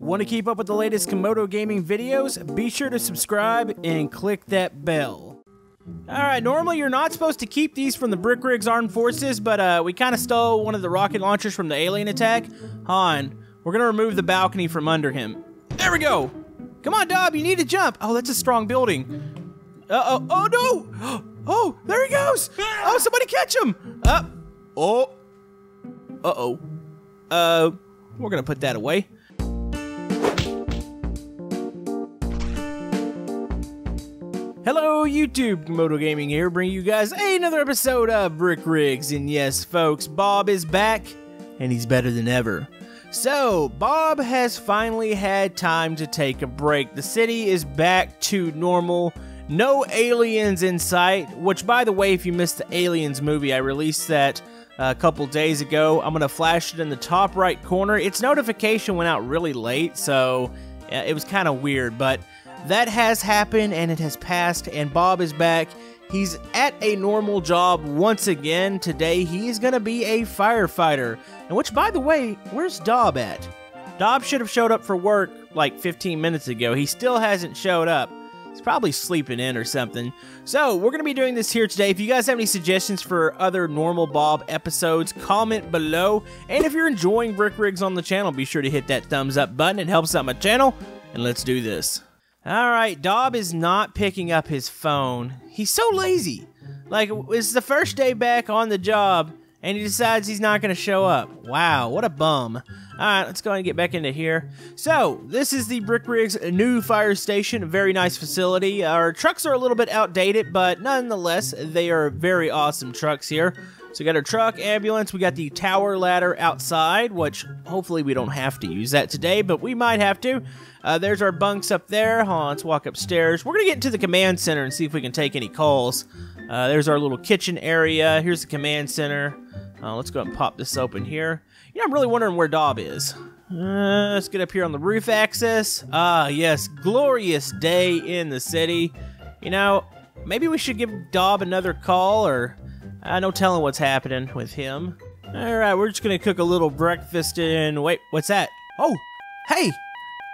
Want to keep up with the latest Camodo Gaming videos? Be sure to subscribe and click that bell. Alright, normally you're not supposed to keep these from the Brick Rigs Armed Forces, but we kind of stole one of the rocket launchers from the alien attack. Han, we're going to remove the balcony from under him. There we go! Come on, Dob, you need to jump! Oh, that's a strong building. Uh-oh, oh no! Oh, there he goes! Oh, somebody catch him! Oh. Uh-oh. We're going to put that away. Hello YouTube, Camodo Gaming here, bringing you guys another episode of Brick Rigs, and yes folks, Bob is back, and he's better than ever. So, Bob has finally had time to take a break. The city is back to normal, no aliens in sight, which by the way, if you missed the Aliens movie, I released that a couple days ago. I'm going to flash it in the top right corner. Its notification went out really late, so it was kind of weird, but that has happened, and it has passed, and Bob is back. He's at a normal job once again. Today, he's going to be a firefighter. And which, by the way, where's Dob at? Dob should have showed up for work like 15 minutes ago. He still hasn't showed up. He's probably sleeping in or something. So, we're going to be doing this here today. If you guys have any suggestions for other normal Bob episodes, comment below. And if you're enjoying Brick Rigs on the channel, be sure to hit that thumbs up button. It helps out my channel. And let's do this. Alright, Dob is not picking up his phone. He's so lazy. Like, it's the first day back on the job, and he decides he's not going to show up. Wow, what a bum. Alright, let's go ahead and get back into here. So, this is the Brick Rigs new fire station. A very nice facility. Our trucks are a little bit outdated, but nonetheless, they are very awesome trucks here. So we got our truck, ambulance, we got the tower ladder outside, which hopefully we don't have to use that today, but we might have to. There's our bunks up there. Hold on, let's walk upstairs. We're going to get into the command center and see if we can take any calls. There's our little kitchen area. Here's the command center. Let's go ahead and pop this open here. You know, I'm really wondering where Dob is. Let's get up here on the roof access. Ah, yes, glorious day in the city. You know, maybe we should give Dob another call, or no telling what's happening with him. Alright, we're just gonna cook a little breakfast and... Wait, what's that? Oh! Hey!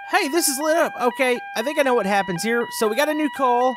Hey, this is lit up! Okay, I think I know what happens here. So we got a new call,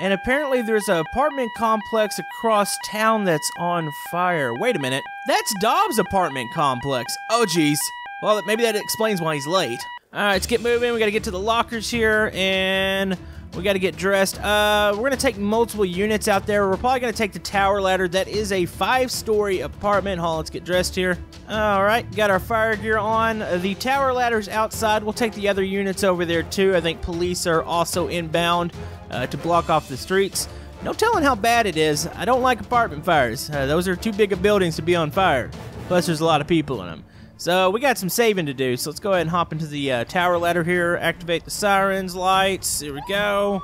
and apparently there's an apartment complex across town that's on fire. Wait a minute. That's Dob's apartment complex. Oh, jeez. Well, maybe that explains why he's late. Alright, let's get moving. We gotta get to the lockers here, and... we got to get dressed. We're going to take multiple units out there. We're probably going to take the tower ladder. That is a 5-story apartment hall. Let's get dressed here. All right. Got our fire gear on. The tower ladder's outside. We'll take the other units over there, too. I think police are also inbound to block off the streets. No telling how bad it is. I don't like apartment fires. Those are too big of buildings to be on fire. Plus, there's a lot of people in them. So, we got some saving to do, so let's go ahead and hop into the tower ladder here, activate the sirens, lights, here we go.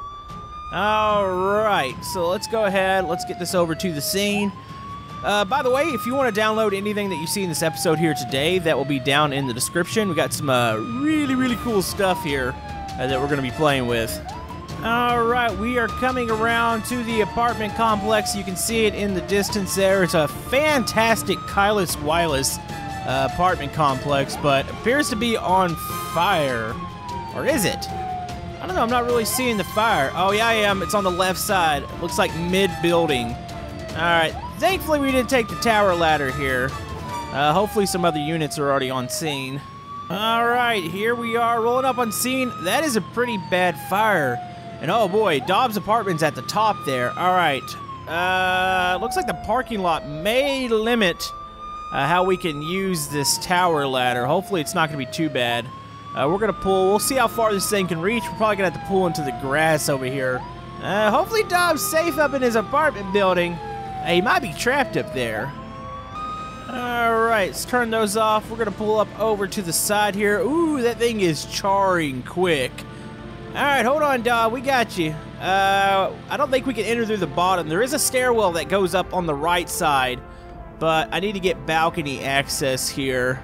Alright, so let's go ahead, let's get this over to the scene. By the way, if you want to download anything that you see in this episode here today, that will be down in the description. We got some really cool stuff here that we're going to be playing with. Alright, we are coming around to the apartment complex. You can see it in the distance there. It's a fantastic Kylos Wireless apartment complex, but appears to be on fire. Or is it? I don't know, I'm not really seeing the fire. Oh yeah, I am. It's on the left side. It looks like mid-building. Alright, thankfully we didn't take the tower ladder here. Hopefully some other units are already on scene. Alright, here we are rolling up on scene. That is a pretty bad fire. And oh boy, Dob's apartment's at the top there. Alright, looks like the parking lot may limit how we can use this tower ladder. Hopefully it's not going to be too bad. We're going to pull. We'll see how far this thing can reach. We're probably going to have to pull into the grass over here. Hopefully Dob's safe up in his apartment building. He might be trapped up there. Alright, let's turn those off. We're going to pull up over to the side here. Ooh, that thing is charring quick. Alright, hold on, Dob. We got you. I don't think we can enter through the bottom. There is a stairwell that goes up on the right side, but I need to get balcony access here.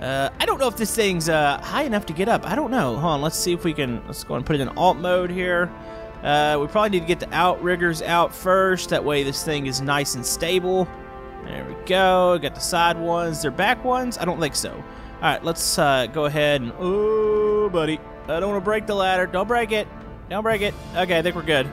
I don't know if this thing's high enough to get up. I don't know. Hold on, let's see if we can... let's go and put it in alt mode here. We probably need to get the outriggers out first. That way this thing is nice and stable. There we go. Got the side ones. They're back ones? I don't think so. Alright, let's go ahead and... Ooh, buddy. I don't want to break the ladder. Don't break it. Don't break it. Okay, I think we're good.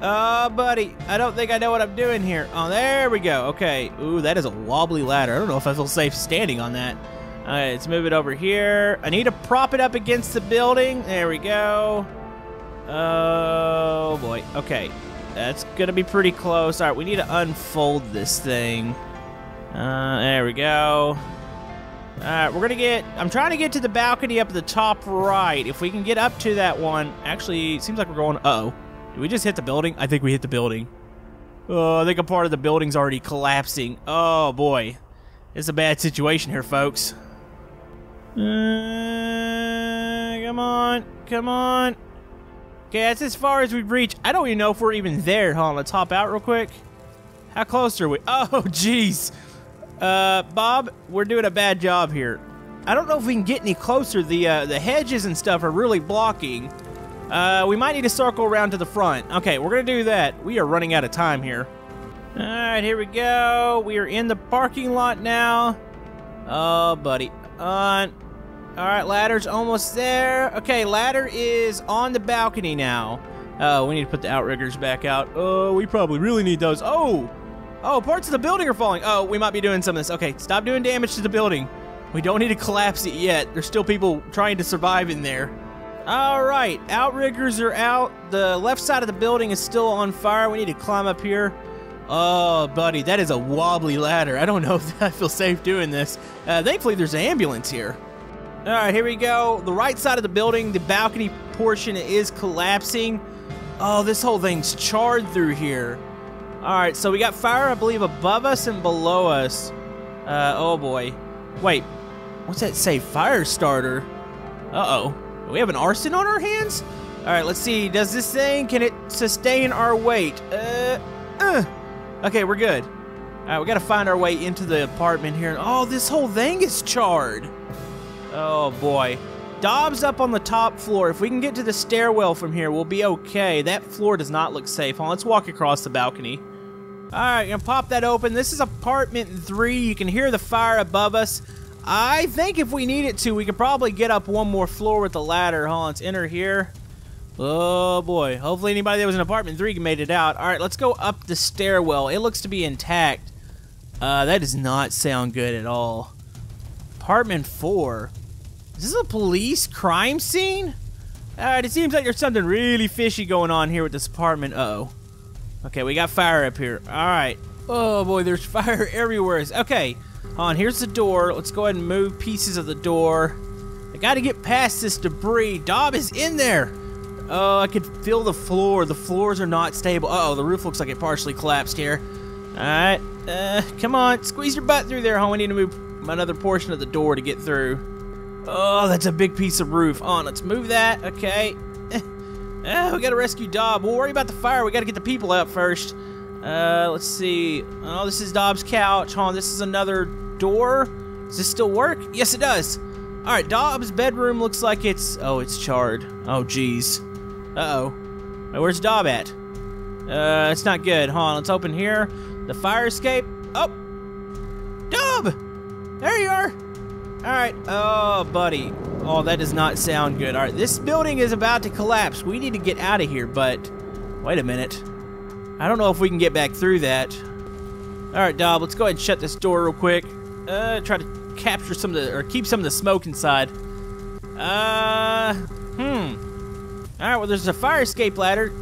Oh, buddy. I don't think I know what I'm doing here. Oh, there we go. Okay. Ooh, that is a wobbly ladder. I don't know if I feel safe standing on that. All right, let's move it over here. I need to prop it up against the building. There we go. Oh, boy. Okay. That's going to be pretty close. All right, we need to unfold this thing. There we go. All right, we're going to get... I'm trying to get to the balcony up at the top right. If we can get up to that one... Actually, it seems like we're going... Uh-oh. Did we just hit the building? I think we hit the building. Oh, I think a part of the building's already collapsing. Oh, boy. It's a bad situation here, folks. Come on. Come on. Okay, that's as far as we've reached. I don't even know if we're even there. Hold on, let's hop out real quick. How close are we? Oh, jeez. Bob, we're doing a bad job here. I don't know if we can get any closer. The hedges and stuff are really blocking. We might need to circle around to the front. Okay, we're going to do that. We are running out of time here. All right, here we go. We are in the parking lot now. Oh, buddy. All right, ladder's almost there. Okay, ladder is on the balcony now. Oh, we need to put the outriggers back out. Oh, we probably really need those. Oh! Oh, parts of the building are falling. Oh, we might be doing some of this. Okay, stop doing damage to the building. We don't need to collapse it yet. There's still people trying to survive in there. All right, outriggers are out. The left side of the building is still on fire. We need to climb up here. Oh, buddy, that is a wobbly ladder. I don't know if I feel safe doing this. Thankfully, there's an ambulance here. All right, here we go. The right side of the building, the balcony portion is collapsing. Oh, this whole thing's charred through here. All right, so we got fire, I believe, above us and below us. Oh, boy. Wait, what's that say? Fire starter? Uh-oh. We have an arson on our hands? All right, let's see. Does this thing, can it sustain our weight? Okay, we're good. All right, we got to find our way into the apartment here. Oh, this whole thing is charred. Oh, boy. Dobbs up on the top floor. If we can get to the stairwell from here, we'll be okay. That floor does not look safe. Hold on, let's walk across the balcony. All right, gonna pop that open. This is apartment 3. You can hear the fire above us. I think if we needed to, we could probably get up one more floor with the ladder. Hold on, let's enter here. Oh boy, hopefully anybody that was in apartment 3 made it out. All right, let's go up the stairwell. It looks to be intact. That does not sound good at all. Apartment 4. Is this a police crime scene? All right, it seems like there's something really fishy going on here with this apartment. Uh-oh. Okay, we got fire up here. All right. Oh, boy, there's fire everywhere. Okay, hold on, here's the door. Let's go ahead and move pieces of the door. I got to get past this debris. Dob is in there. Oh, I could feel the floor. The floors are not stable. Uh-oh, the roof looks like it partially collapsed here. All right. Come on, squeeze your butt through there, hon. We need to move another portion of the door to get through. Oh, that's a big piece of roof. On, let's move that. Okay. We gotta rescue Dob. We'll worry about the fire. We gotta get the people out first. Let's see. Oh, this is Dob's couch. Hold on, this is another door. Does this still work? Yes, it does. All right, Dob's bedroom looks like it's... Oh, it's charred. Oh, geez. Uh-oh. Where's Dob at? It's not good. Hold on, let's open here. The fire escape. Oh! Dob! There you are! Alright, oh, buddy. Oh, that does not sound good. Alright, this building is about to collapse. We need to get out of here, but... Wait a minute. I don't know if we can get back through that. Alright, Dob, let's go ahead and shut this door real quick. Try to capture some of the... or keep some of the smoke inside. Alright, well, there's a fire escape ladder.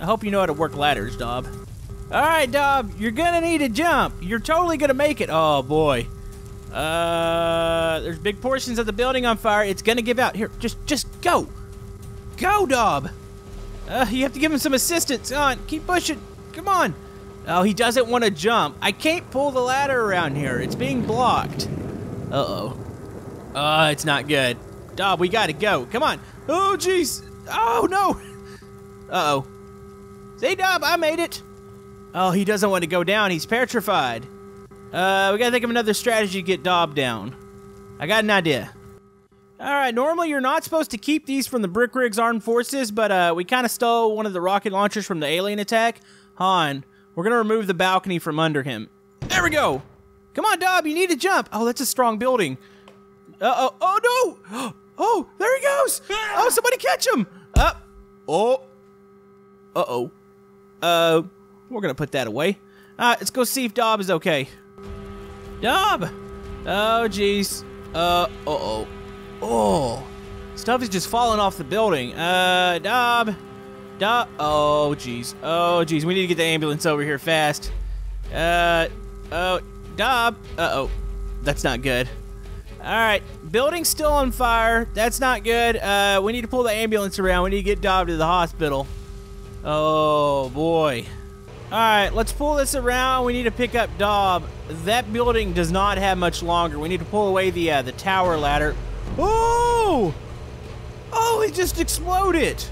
I hope you know how to work ladders, Dob. Alright, Dob, you're gonna need to jump. You're totally gonna make it. Oh, boy. There's big portions of the building on fire. It's gonna give out. Here, just go. Go, Dob. You have to give him some assistance. On, keep pushing. Come on. Oh, he doesn't want to jump. I can't pull the ladder around here. It's being blocked. Uh-oh. It's not good. Dob, we gotta go. Come on. Oh, jeez. Oh, no. Uh-oh. See, Dob, I made it. Oh, he doesn't want to go down. He's petrified. We gotta think of another strategy to get Dob down. I got an idea. Alright, normally you're not supposed to keep these from the Brick Rigs Armed Forces, but we kinda stole one of the rocket launchers from the alien attack. Han, we're gonna remove the balcony from under him. There we go! Come on, Dob, you need to jump! Oh, that's a strong building. Oh, no! Oh, there he goes! Oh, somebody catch him! We're gonna put that away. Let's go see if Dob is okay. Dob! Oh, jeez. Oh. Stuff is just falling off the building. Dob. Dob. Oh, jeez. Oh, jeez. We need to get the ambulance over here fast. Dob. That's not good. Alright. Building's still on fire. That's not good. We need to pull the ambulance around. We need to get Dob to the hospital. Oh, boy. Alright, let's pull this around. We need to pick up Dob. That building does not have much longer. We need to pull away the tower ladder. Oh! Oh, it just exploded!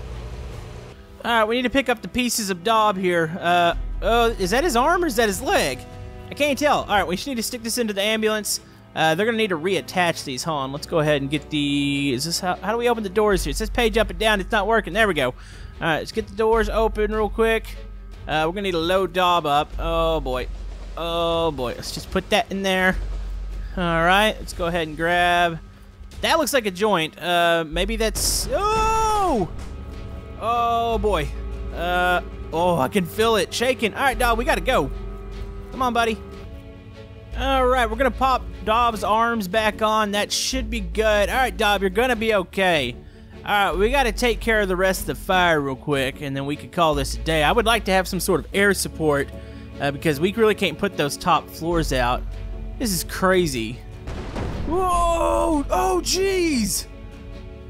Alright, we need to pick up the pieces of Dob here. Is that his arm or is that his leg? I can't tell. Alright, we need to stick this into the ambulance. They're gonna need to reattach these. Hold on, let's go ahead and get the... Is this how do we open the doors here? It says page up and down. It's not working. There we go. Alright, let's get the doors open real quick. We're gonna need to load Dob up. Oh boy. Oh boy. Let's just put that in there. Alright, let's go ahead and grab. That looks like a joint. Maybe that's. Oh! Oh boy. I can feel it shaking. Alright, Dob, we gotta go. Come on, buddy. Alright, we're gonna pop Dob's arms back on. That should be good. Alright, Dob, you're gonna be okay. Alright, we gotta take care of the rest of the fire real quick, and then we could call this a day. I would like to have some sort of air support, because we really can't put those top floors out. This is crazy. Whoa! Oh, jeez!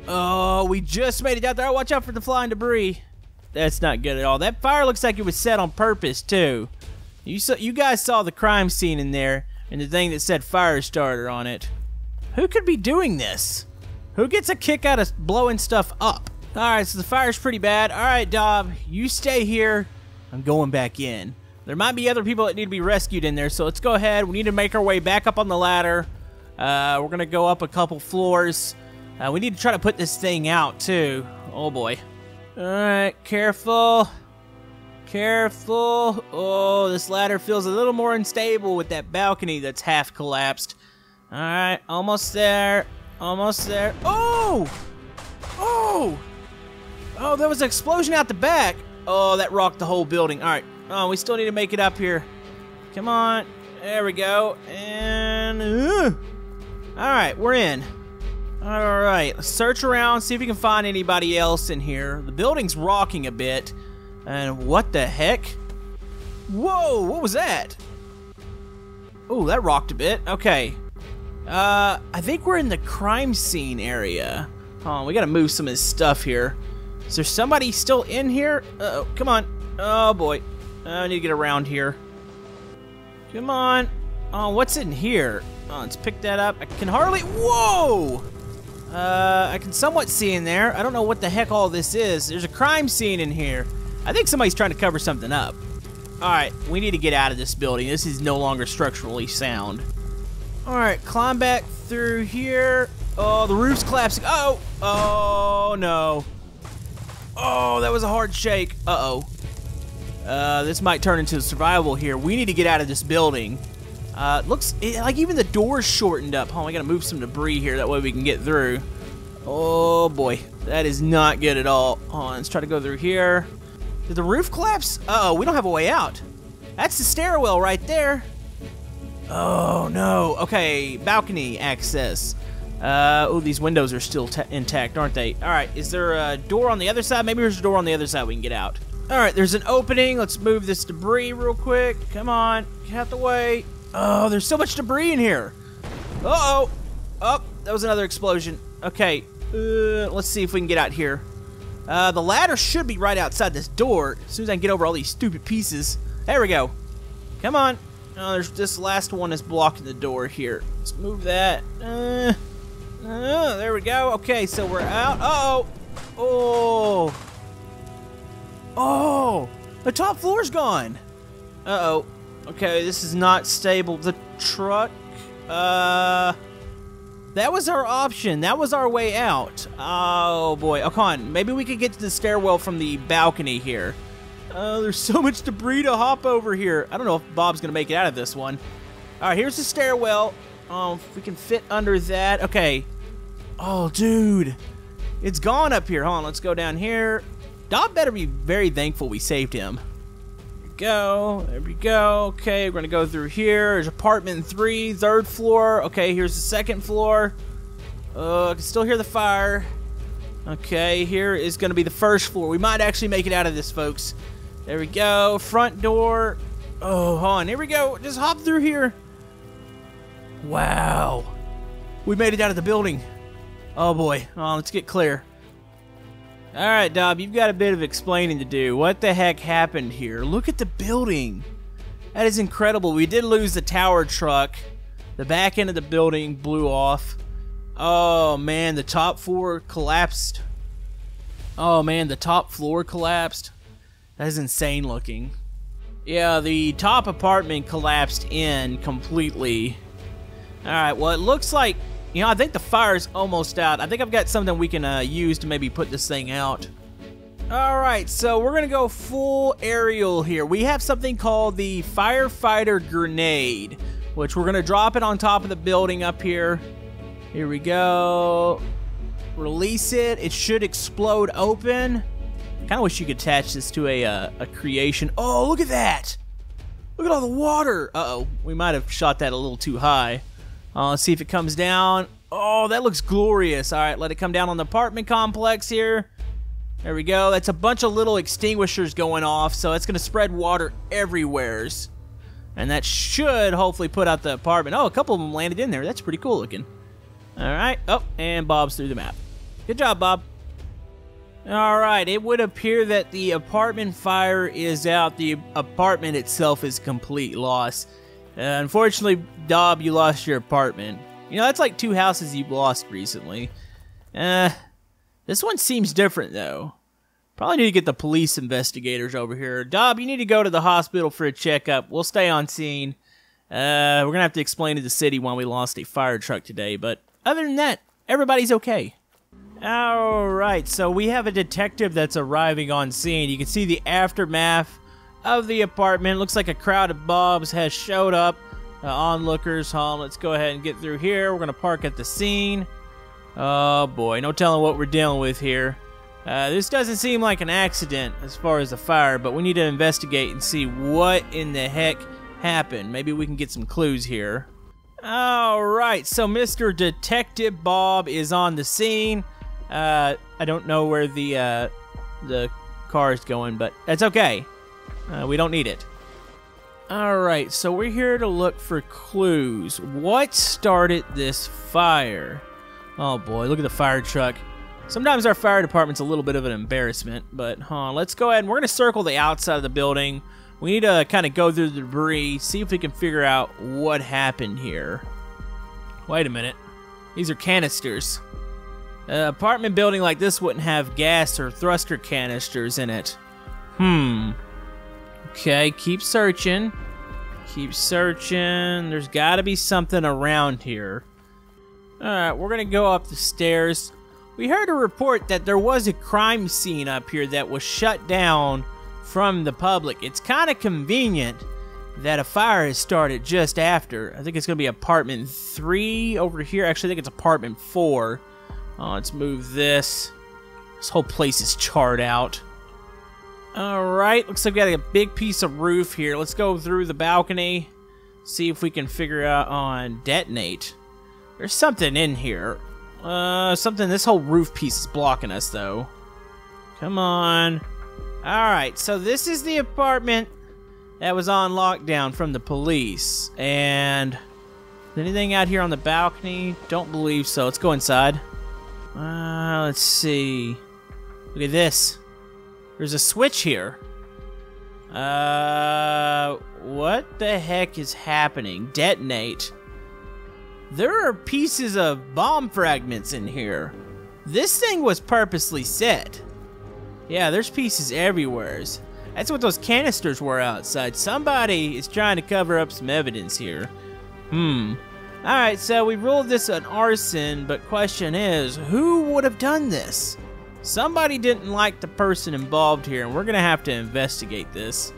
Oh, we just made it out there. Oh, watch out for the flying debris. That's not good at all. That fire looks like it was set on purpose, too. You guys saw the crime scene in there, and the thing that said fire starter on it. Who could be doing this? Who gets a kick out of blowing stuff up? Alright, so the fire's pretty bad. Alright, Dob, you stay here. I'm going back in. There might be other people that need to be rescued in there, so let's go ahead. We need to make our way back up on the ladder. We're going to go up a couple floors. We need to try to put this thing out, too. Oh, boy. Alright, careful. Careful. Oh, this ladder feels a little more unstable with that balcony that's half collapsed. Alright, almost there. Almost there. Oh! Oh! Oh, there was an explosion out the back. Oh, that rocked the whole building. All right. Oh, we still need to make it up here. Come on. There we go. And... All right, we're in. All right. Let's search around, see if we can find anybody else in here. The building's rocking a bit. And what the heck? Whoa, what was that? Oh, that rocked a bit. Okay. I think we're in the crime scene area. Hold on, we gotta move some of this stuff here. Is there somebody still in here? Uh-oh, come on. Oh, boy. I need to get around here. Come on. Oh, what's in here? Oh, let's pick that up. I can hardly... Whoa! I can somewhat see in there. I don't know what the heck all this is. There's a crime scene in here. I think somebody's trying to cover something up. Alright, we need to get out of this building. This is no longer structurally sound. Alright, climb back through here. Oh, the roof's collapsing. Uh-oh. Oh, no. Oh, that was a hard shake. Uh-oh. This might turn into survival here. We need to get out of this building. Looks like even the door's shortened up. Oh, I gotta move some debris here. That way we can get through. Oh, boy. That is not good at all. Hold on, let's try to go through here. Did the roof collapse? Uh-oh, we don't have a way out. That's the stairwell right there. Oh, no. Okay, balcony access. These windows are still intact, aren't they? All right, is there a door on the other side? Maybe there's a door on the other side we can get out. All right, there's an opening. Let's move this debris real quick. Come on, get out the way. Oh, there's so much debris in here. Uh-oh. Oh, that was another explosion. Okay, let's see if we can get out here. The ladder should be right outside this door as soon as I can get over all these stupid pieces. There we go. Come on. Oh, there's this last one is blocking the door here. Let's move that. There we go. Okay, so we're out. Uh-oh. Oh. Oh. The top floor's gone. Uh-oh. Okay, this is not stable. The truck. That was our option. That was our way out. Oh, boy. Oh, come on. Maybe we could get to the stairwell from the balcony here. Oh, there's so much debris to hop over here. I don't know if Bob's going to make it out of this one. All right, here's the stairwell. If we can fit under that. Okay. Oh, dude. It's gone up here. Hold on. Let's go down here. Dob better be very thankful we saved him. There we go. There we go. Okay, we're going to go through here. There's apartment 3, 3rd floor. Okay, here's the 2nd floor. I can still hear the fire. Okay, here is going to be the 1st floor. We might actually make it out of this, folks. There we go. Front door. Oh, hold on. Here we go. Just hop through here. Wow. We made it out of the building. Oh, boy. Oh, let's get clear. All right, Dob, you've got a bit of explaining to do. What the heck happened here? Look at the building. That is incredible. We did lose the tower truck. The back end of the building blew off. Oh, man, the top floor collapsed. Oh, man, the top floor collapsed. That is insane looking. Yeah, the top apartment collapsed in completely. All right, well, it looks like, you know, I think the fire's almost out. I think I've got something we can use to maybe put this thing out. All right, so we're going to go full aerial here. We have something called the firefighter grenade, which we're going to drop it on top of the building up here. Here we go. Release it. It should explode open. I kind of wish you could attach this to a creation. Oh, look at that. Look at all the water. Uh-oh. We might have shot that a little too high. Let's see if it comes down. Oh, that looks glorious. All right, let it come down on the apartment complex here. There we go. That's a bunch of little extinguishers going off, so it's going to spread water everywheres. And that should hopefully put out the apartment. Oh, a couple of them landed in there. That's pretty cool looking. All right. Oh, and Bob's through the map. Good job, Bob. All right. It would appear that the apartment fire is out. The apartment itself is complete loss. Unfortunately, Dob, you lost your apartment. You know, that's like 2 houses you've lost recently. This one seems different, though. Probably need to get the police investigators over here. Dob, you need to go to the hospital for a checkup. We'll stay on scene. We're going to have to explain to the city why we lost a fire truck today, but other than that, everybody's okay. Alright, so we have a detective that's arriving on scene. You can see the aftermath of the apartment. Looks like a crowd of Bobs has showed up. Onlookers, let's go ahead and get through here. We're going to park at the scene. Oh boy, no telling what we're dealing with here. This doesn't seem like an accident as far as the fire, but we need to investigate and see what in the heck happened. Maybe we can get some clues here. Alright, so Mr. Detective Bob is on the scene. I don't know where the car is going, but that's okay. We don't need it. Alright, so we're here to look for clues. What started this fire? Oh boy, look at the fire truck. Sometimes our fire department's a little bit of an embarrassment, but let's go ahead and we're going to circle the outside of the building. We need to kind of go through the debris, see if we can figure out what happened here. Wait a minute. These are canisters. An apartment building like this wouldn't have gas or thruster canisters in it. Okay, keep searching. Keep searching. There's got to be something around here. Alright, we're going to go up the stairs. We heard a report that there was a crime scene up here that was shut down from the public. It's kind of convenient that a fire has started just after. I think it's going to be apartment 3 over here. Actually, I think it's apartment 4. Let's move this. This whole place is charred out. Alright, looks like we got a big piece of roof here. Let's go through the balcony. See if we can figure out on detonate. There's something in here. Something, this whole roof piece is blocking us though. Come on. Alright, so this is the apartment that was on lockdown from the police. And is anything out here on the balcony? Don't believe so. Let's go inside. Let's see. Look at this. There's a switch here. What the heck is happening? Detonate. There are pieces of bomb fragments in here. This thing was purposely set. Yeah, there's pieces everywhere. That's what those canisters were outside. Somebody is trying to cover up some evidence here. Alright, so we ruled this an arson, but question is, who would have done this? Somebody didn't like the person involved here, and we're going to have to investigate this.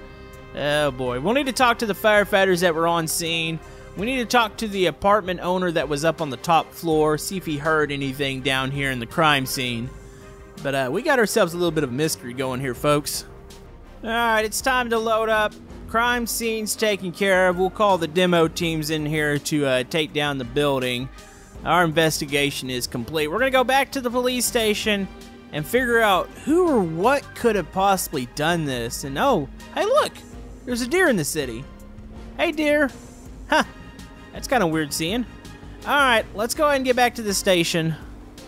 Oh boy, we'll need to talk to the firefighters that were on scene. We need to talk to the apartment owner that was up on the top floor, see if he heard anything down here in the crime scene. But we got ourselves a little bit of mystery going here, folks. Alright, it's time to load up. Crime scene's taken care of. We'll call the demo teams in here to take down the building. Our investigation is complete. We're going to go back to the police station and figure out who or what could have possibly done this. And oh, hey look, there's a deer in the city. Hey deer. Huh, that's kind of weird seeing. Alright, let's go ahead and get back to the station.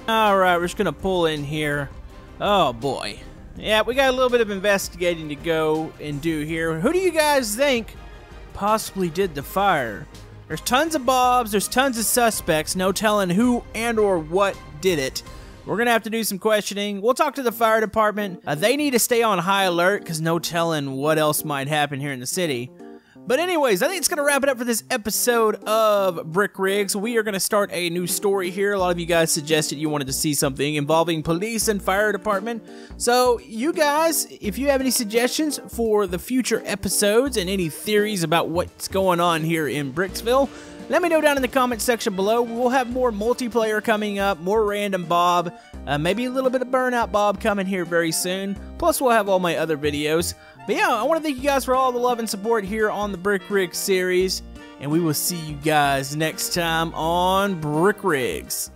Alright, we're just going to pull in here. Oh boy. Yeah, we got a little bit of investigating to go and do here. Who do you guys think possibly did the fire? There's tons of bobs, there's tons of suspects, no telling who and or what did it. We're going to have to do some questioning. We'll talk to the fire department. They need to stay on high alert because no telling what else might happen here in the city. But anyways, I think it's going to wrap it up for this episode of Brick Rigs. We are going to start a new story here. A lot of you guys suggested you wanted to see something involving police and fire department. So you guys, if you have any suggestions for the future episodes and any theories about what's going on here in Bricksville, let me know down in the comment section below. We'll have more multiplayer coming up, more random Bob, maybe a little bit of Burnout Bob coming here very soon. Plus, we'll have all my other videos. But yeah, I want to thank you guys for all the love and support here on the Brick Rigs series. And we will see you guys next time on Brick Rigs.